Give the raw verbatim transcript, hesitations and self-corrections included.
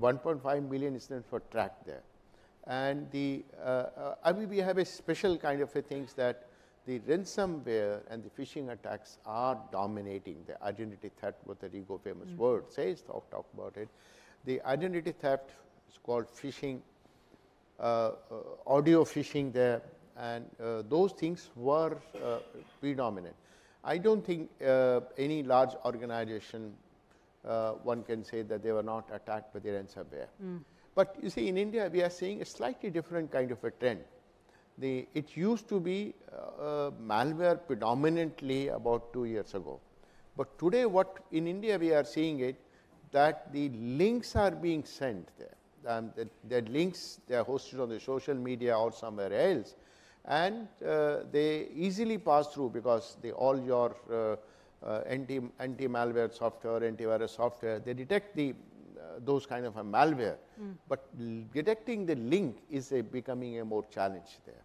one point five million incidents were tracked there. And the, uh, uh, I mean, we have a special kind of a things that the ransomware and the phishing attacks are dominating. The identity theft, what the Rigo famous mm-hmm. word says, talk, talk about it. The identity theft is called phishing, uh, uh, audio phishing there, and uh, those things were uh, predominant. I don't think uh, any large organization, uh, one can say that they were not attacked by the ransomware. Mm. But you see, in India, we are seeing a slightly different kind of a trend. The, it used to be uh, malware predominantly about two years ago. But today, what in India we are seeing it, that the links are being sent there. Um, the, the links, they are hosted on the social media or somewhere else. And uh, they easily pass through because they, all your uh, uh, anti, anti-malware software, antivirus software, they detect the those kind of a malware, mm. but detecting the link is a becoming a more challenge there.